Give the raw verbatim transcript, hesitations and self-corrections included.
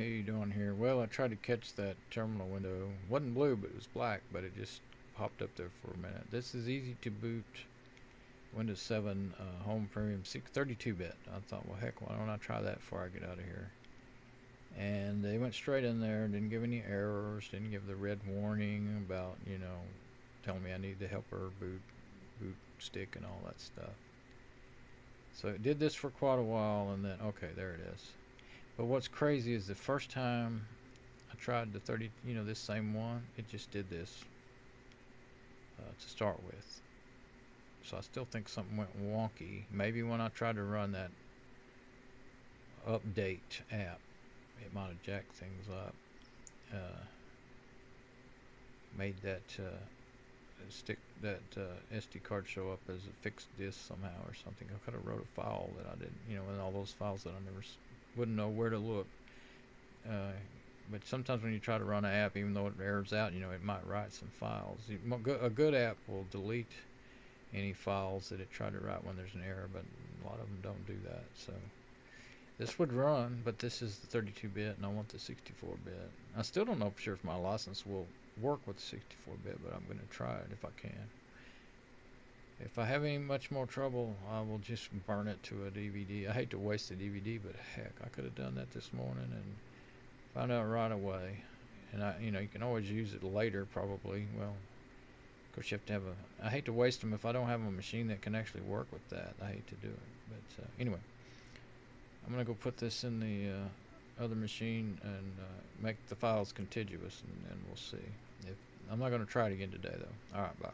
How you doing here? Well, I tried to catch that terminal window. It wasn't blue, but it was black, but it just popped up there for a minute. This is easy to boot Windows seven uh, Home Premium thirty-two bit. I thought, well, heck, why don't I try that before I get out of here? And they went straight in there, didn't give any errors, didn't give the red warning about, you know, telling me I need the helper boot, boot stick and all that stuff. So it did this for quite a while, and then, okay, there it is. But what's crazy is the first time I tried the thirty, you know, this same one, it just did this uh, to start with. So I still think something went wonky. Maybe when I tried to run that update app, it might have jacked things up, uh, made that uh, stick that uh, S D card show up as a fixed disk somehow or something. I could have wrote a file that I didn't, you know, and all those files that I never wouldn't know where to look. Uh, but sometimes when you try to run an app, even though it errors out, you know, it might write some files. A good app will delete any files that it tried to write when there's an error, but a lot of them don't do that. So this would run, but this is the thirty-two bit, and I want the sixty-four bit. I still don't know for sure if my license will work with the sixty-four bit, but I'm going to try it if I can. If I have any much more trouble, I will just burn it to a D V D. I hate to waste a D V D, but heck, I could have done that this morning and found out right away. And I, you know, you can always use it later, probably. Well, of course, you have to have a. I hate to waste them if I don't have a machine that can actually work with that. I hate to do it, but uh, anyway. I'm going to go put this in the uh, other machine and uh, make the files contiguous, and, and we'll see. If, I'm not going to try it again today, though. All right, bye.